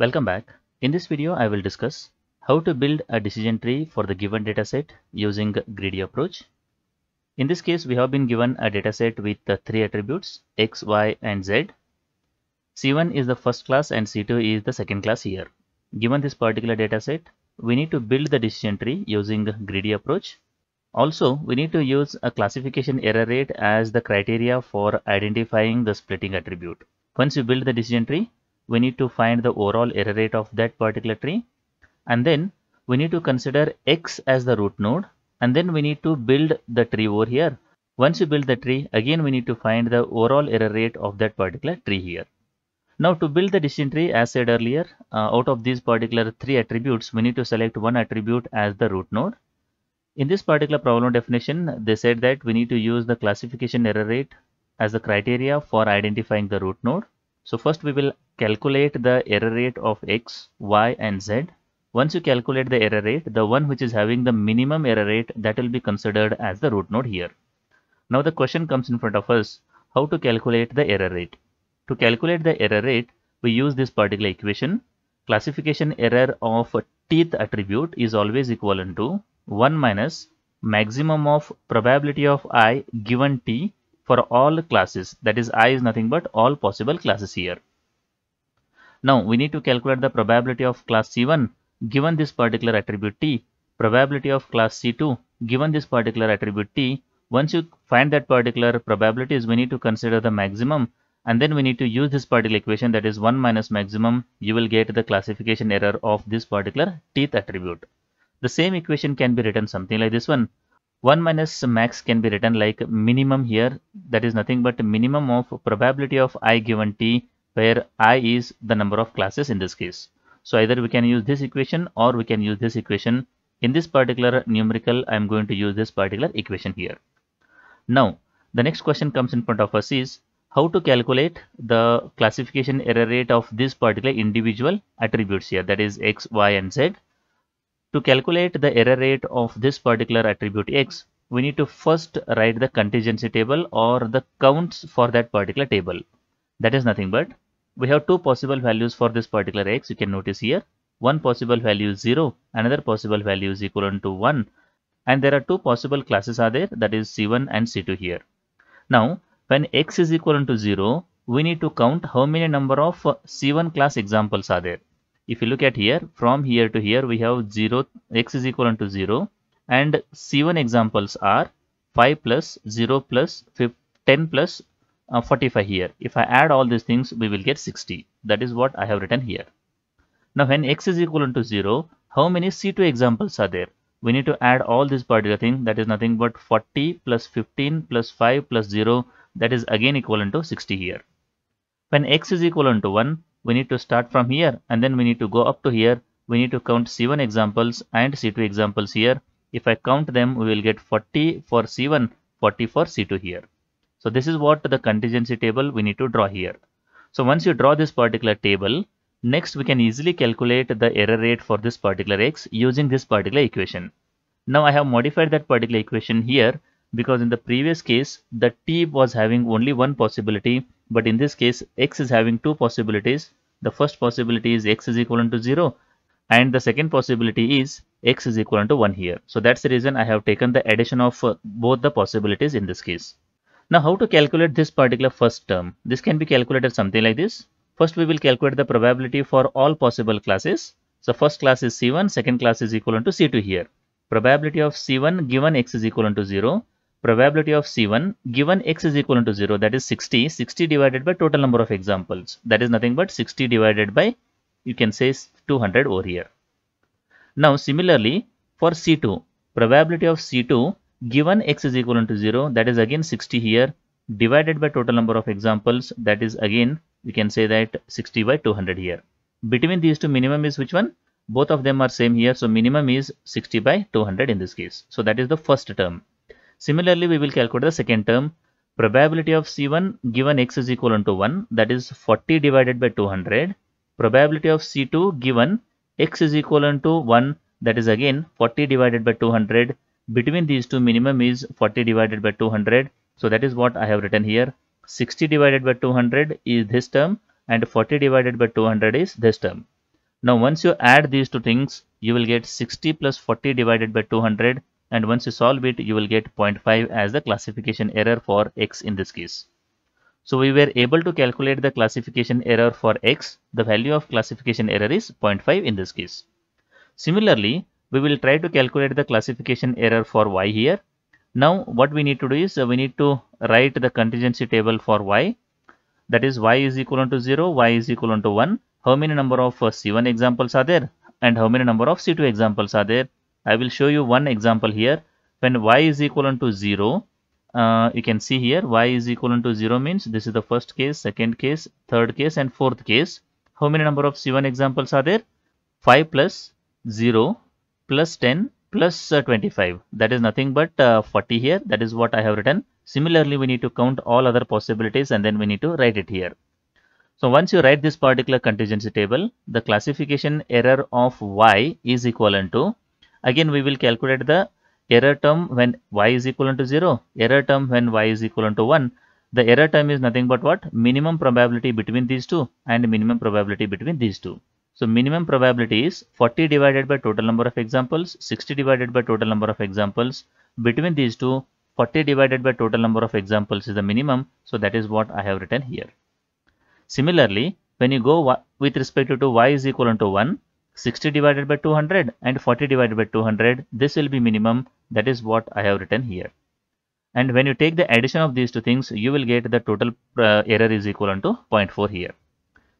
Welcome back. In this video I will discuss how to build a decision tree for the given dataset using greedy approach. In this case we have been given a dataset with three attributes x, y and z. C1 is the first class and C2 is the second class here. Given this particular dataset, we need to build the decision tree using greedy approach. Also, we need to use a classification error rate as the criteria for identifying the splitting attribute. Once you build the decision tree, we need to find the overall error rate of that particular tree, and then we need to consider x as the root node, and then we need to build the tree over here. Once you build the tree, again we need to find the overall error rate of that particular tree here. Now to build the decision tree, as said earlier, out of these particular three attributes, we need to select one attribute as the root node. In this particular problem definition, they said that we need to use the classification error rate as the criteria for identifying the root node. So first we will calculate the error rate of x, y and z. Once you calculate the error rate, the one which is having the minimum error rate, that will be considered as the root node here. Now the question comes in front of us, how to calculate the error rate. To calculate the error rate, we use this particular equation. Classification error of teeth attribute is always equivalent to 1 minus maximum of probability of I given t for all classes, that is I is nothing but all possible classes here. Now we need to calculate the probability of class C1 given this particular attribute t, probability of class C2 given this particular attribute t. Once you find that particular probabilities, we need to consider the maximum, and then we need to use this particular equation, that is 1 minus maximum. You will get the classification error of this particular teeth attribute. The same equation can be written something like this one. 1 minus max can be written like minimum here, that is nothing but minimum of probability of I given t, where I is the number of classes in this case. So either we can use this equation or we can use this equation. In this particular numerical, I am going to use this particular equation here. Now the next question comes in front of us is how to calculate the classification error rate of this particular individual attributes here, that is x, y and z. To calculate the error rate of this particular attribute x, we need to first write the contingency table or the counts for that particular table. That is nothing but we have two possible values for this particular x. You can notice here, one possible value is 0, another possible value is equivalent to 1, and there are two possible classes are there, that is C1 and C2 here. Now when x is equivalent to 0, we need to count how many number of C1 class examples are there. If you look at here, from here to here we have 0, x is equivalent to 0, and C1 examples are 5 plus 0 plus 10 plus 45 here. If I add all these things, we will get 60. That is what I have written here. Now when x is equivalent to 0, how many C2 examples are there? We need to add all this particular thing, that is nothing but 40 plus 15 plus 5 plus 0, that is again equivalent to 60 here. When x is equivalent to 1, we need to start from here and then we need to go up to here. We need to count C1 examples and C2 examples here. If I count them, we will get 40 for C1, 40 for C2 here. So this is what the contingency table we need to draw here. So once you draw this particular table, next we can easily calculate the error rate for this particular x using this particular equation. Now I have modified that particular equation here, because in the previous case the t was having only one possibility, but in this case x is having two possibilities. The first possibility is x is equivalent to 0, and the second possibility is x is equivalent to 1 here. So that's the reason I have taken the addition of both the possibilities in this case. Now how to calculate this particular first term? This can be calculated something like this. First we will calculate the probability for all possible classes. So first class is C1, second class is equivalent to C2 here. Probability of C1 given x is equivalent to 0. Probability of C1 given x is equivalent to 0, that is 60. 60 divided by total number of examples, that is nothing but 60 divided by, you can say, 200 over here. Now similarly for C2, probability of C2 given x is equivalent to 0, that is again 60 here, divided by total number of examples, that is again, you can say that 60 by 200 here. Between these two, minimum is which one? Both of them are same here, so minimum is 60 by 200 in this case. So that is the first term. Similarly, we will calculate the second term. Probability of C1 given x is equivalent to 1, that is 40 divided by 200. Probability of C2 given x is equivalent to 1, that is again 40 divided by 200. Between these two, minimum is 40 divided by 200. So that is what I have written here. 60 divided by 200 is this term, and 40 divided by 200 is this term. Now once you add these two things, you will get 60 plus 40 divided by 200, and once you solve it, you will get 0.5 as the classification error for x in this case. So we were able to calculate the classification error for x. The value of classification error is 0.5 in this case. Similarly, we will try to calculate the classification error for y here. Now what we need to do is we need to write the contingency table for y. That is, y is equal to 0, y is equal to 1. How many number of C1 examples are there and how many number of C2 examples are there? I will show you one example here. When y is equal to 0, you can see here y is equal to 0 means this is the first case, second case, third case and fourth case. How many number of C1 examples are there? 5 plus 0 plus 10 plus 25. That is nothing but 40 here. That is what I have written. Similarly, we need to count all other possibilities and then we need to write it here. So once you write this particular contingency table, the classification error of y is equivalent to, again we will calculate the error term when y is equal to 0, error term when y is equal to 1. The error term is nothing but what? Minimum probability between these two and minimum probability between these two. So minimum probability is 40 divided by total number of examples, 60 divided by total number of examples. Between these two, 40 divided by total number of examples is the minimum. So that is what I have written here. Similarly, when you go with respect to y is equal to 1, 60 divided by 200 and 40 divided by 200, this will be minimum. That is what I have written here. And when you take the addition of these two things, you will get the total error is equal to 0.4 here.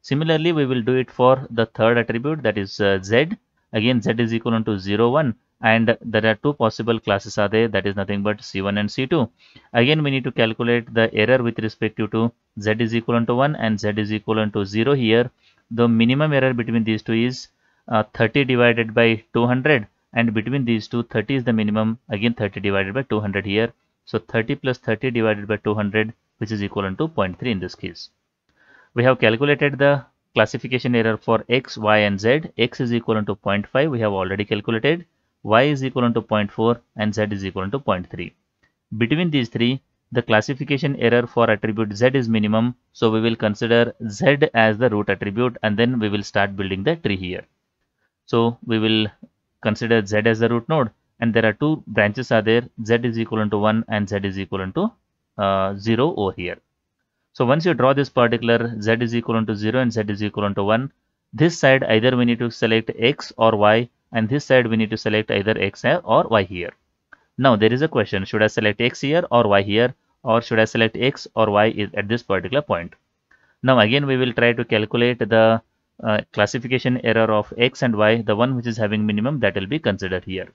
Similarly, we will do it for the third attribute, that is z. Again, z is equal to 0, 1, and there are two possible classes are there, that is nothing but C1 and C2. Again, we need to calculate the error with respect to z is equal to 1 and z is equal to 0 here. The minimum error between these two is 30 divided by 200, and between these two, 30 is the minimum, again 30 divided by 200 here. So 30 plus 30 divided by 200, which is equal to 0.3 in this case. We have calculated the classification error for x, y and z. X is equal to 0.5, we have already calculated. Y is equal to 0.4 and z is equal to 0.3. Between these three, the classification error for attribute z is minimum. So we will consider z as the root attribute and then we will start building the tree here. So we will consider z as the root node, and there are two branches are there, z is equal to 1 and z is equal to 0 over here. So once you draw this particular z is equal to 0 and z is equal to 1, this side either we need to select x or y, and this side we need to select either x or y here. Now there is a question, should I select x here, or should I select x or y at this particular point? Now again we will try to calculate the classification error of x and y, the one which is having minimum, that will be considered here.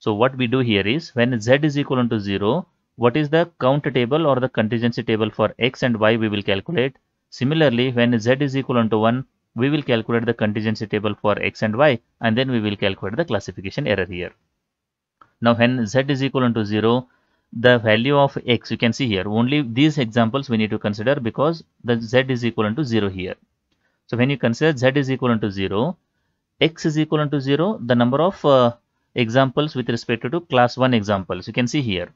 So what we do here is, when z is equal to 0, what is the count table or the contingency table for x and y we will calculate. Similarly, when z is equal to 1, we will calculate the contingency table for x and y, and then we will calculate the classification error here. Now when z is equal to 0, the value of x, you can see here, only these examples we need to consider because the z is equal to 0 here. So when you consider z is equal to 0, x is equal to 0, the number of examples with respect to class 1 examples, you can see here.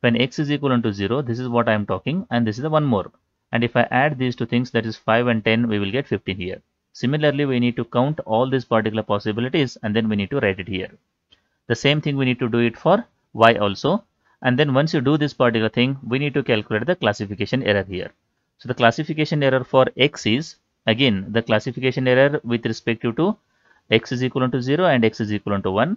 When x is equal to 0, this is what I am talking, and this is the one more. And if I add these two things, that is 5 and 10, we will get 15 here. Similarly, we need to count all these particular possibilities and then we need to write it here. The same thing we need to do it for y also. And then once you do this particular thing, we need to calculate the classification error here. So the classification error for x is, again, the classification error with respect to x is equal to 0 and x is equal to 1.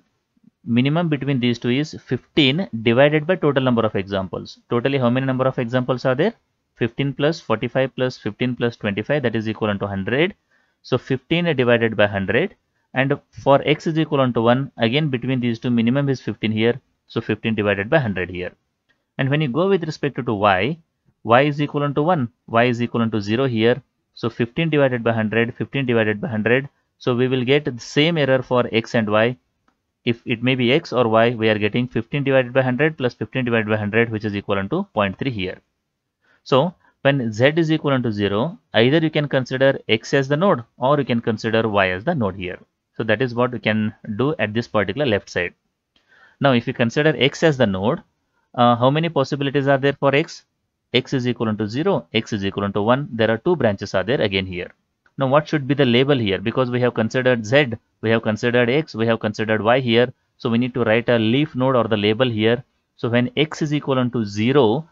Minimum between these two is 15 divided by total number of examples. Totally how many number of examples are there? 15 plus 45 plus 15 plus 25, that is equal to 100. So 15 divided by 100, and for x is equal to 1, again between these two minimum is 15 here. So 15 divided by 100 here. And when you go with respect to y is equal to 1, y is equal to 0 here. So 15 divided by 100, 15 divided by 100. So we will get the same error for x and y. If it may be x or y, we are getting 15 divided by 100 plus 15 divided by 100, which is equal to 0.3 here. So when z is equal to 0, either you can consider x as the node or you can consider y as the node here. So that is what we can do at this particular left side. Now if you consider x as the node, how many possibilities are there for x? X is equal to 0, x is equal to 1. There are two branches are there again here. Now what should be the label here? Because we have considered Z, we have considered X, we have considered Y here. So we need to write a leaf node or the label here. So when X is equivalent to 0,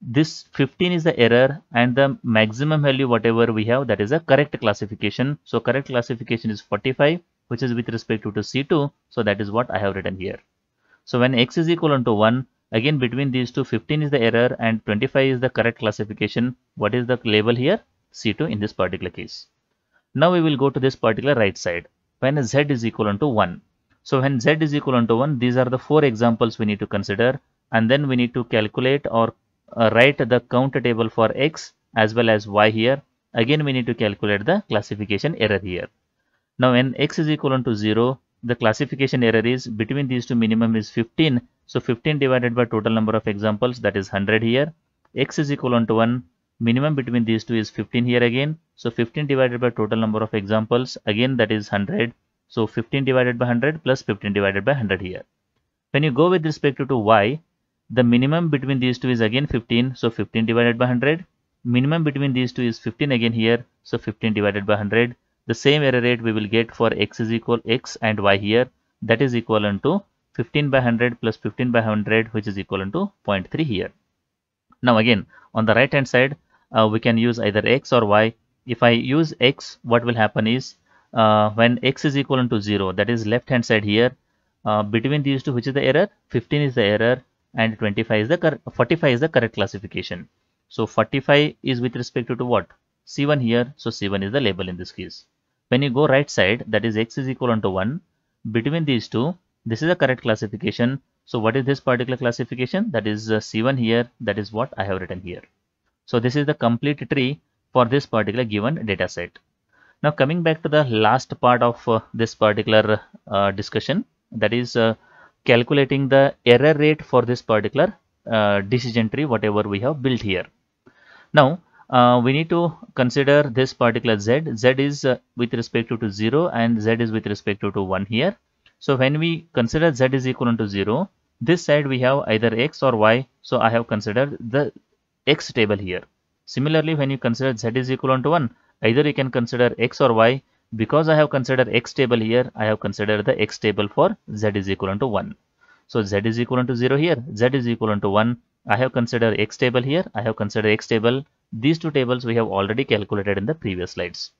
this 15 is the error, and the maximum value whatever we have, that is a correct classification. So correct classification is 45, which is with respect to C2. So that is what I have written here. So when X is equivalent to 1, again between these two, 15 is the error and 25 is the correct classification. What is the label here? C2 in this particular case. Now we will go to this particular right side when Z is equivalent to 1. So when Z is equivalent to 1, these are the 4 examples we need to consider, and then we need to calculate or write the count table for X as well as Y here. Again we need to calculate the classification error here. Now when X is equivalent to 0, the classification error is between these two minimum is 15. So 15 divided by total number of examples, that is 100 here. X is equivalent to 1, minimum between these two is 15 here again. So 15 divided by total number of examples, again that is 100. So 15 divided by 100 plus 15 divided by 100 here. When you go with respect to Y, the minimum between these two is again 15, so 15 divided by 100. Minimum between these two is 15 again here, so 15 divided by 100. The same error rate we will get for X is equal X and Y here. That is equivalent to 15 by 100 plus 15 by 100, which is equivalent to 0.3 here. Now again, on the right hand side, we can use either X or Y. If I use X, what will happen is when X is equivalent to 0, that is left hand side here, between these two, which is the error? 15 is the error. And 45 is the correct classification. So 45 is with respect to what? C1 here. So C1 is the label in this case. When you go right side, that is X is equivalent to 1. Between these two, this is a correct classification. So what is this particular classification? That is C1 here. That is what I have written here. So this is the complete tree for this particular given data set. Now coming back to the last part of this particular discussion, that is calculating the error rate for this particular decision tree whatever we have built here. Now we need to consider this particular Z. Z is with respect to 0 and Z is with respect to 1 here. So when we consider Z is equivalent to 0, this side we have either X or Y. So I have considered the X table here. Similarly, when you consider Z is equivalent to 1, either you can consider X or Y. Because I have considered X table here, I have considered the X table for Z is equivalent to 1. So Z is equivalent to 0 here, Z is equivalent to 1. I have considered X table here, I have considered X table. These two tables we have already calculated in the previous slides.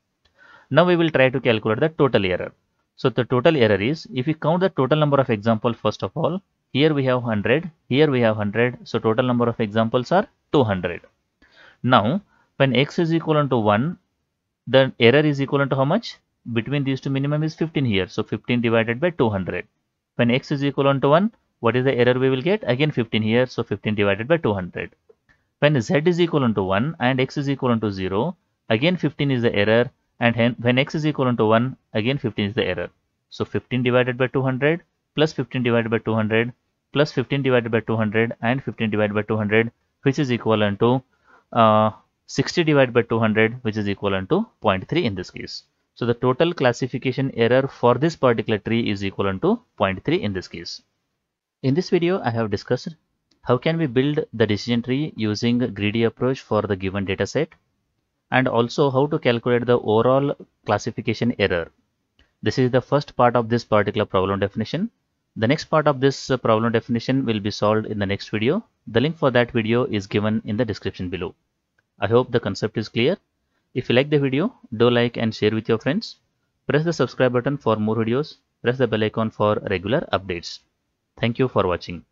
Now we will try to calculate the total error. So the total error is, if we count the total number of examples first of all, here we have 100, here we have 100. So total number of examples are 200. Now when X is equivalent to 1, the error is equivalent to how much? Between these two minimum is 15 here. So 15 divided by 200. When X is equivalent to 1, what is the error we will get? Again 15 here. So 15 divided by 200. When Z is equivalent to 1 and X is equivalent to 0, again 15 is the error. And when X is equivalent to 1, again 15 is the error. So 15 divided by 200 plus 15 divided by 200 plus 15 divided by 200 and 15 divided by 200, which is equivalent to 60 divided by 200, which is equivalent to 0.3 in this case. So the total classification error for this particular tree is equivalent to 0.3 in this case. In this video, I have discussed how can we build the decision tree using a greedy approach for the given data set, and also how to calculate the overall classification error. This is the first part of this particular problem definition. The next part of this problem definition will be solved in the next video. The link for that video is given in the description below. I hope the concept is clear. If you like the video, do like and share with your friends. Press the subscribe button for more videos. Press the bell icon for regular updates. Thank you for watching.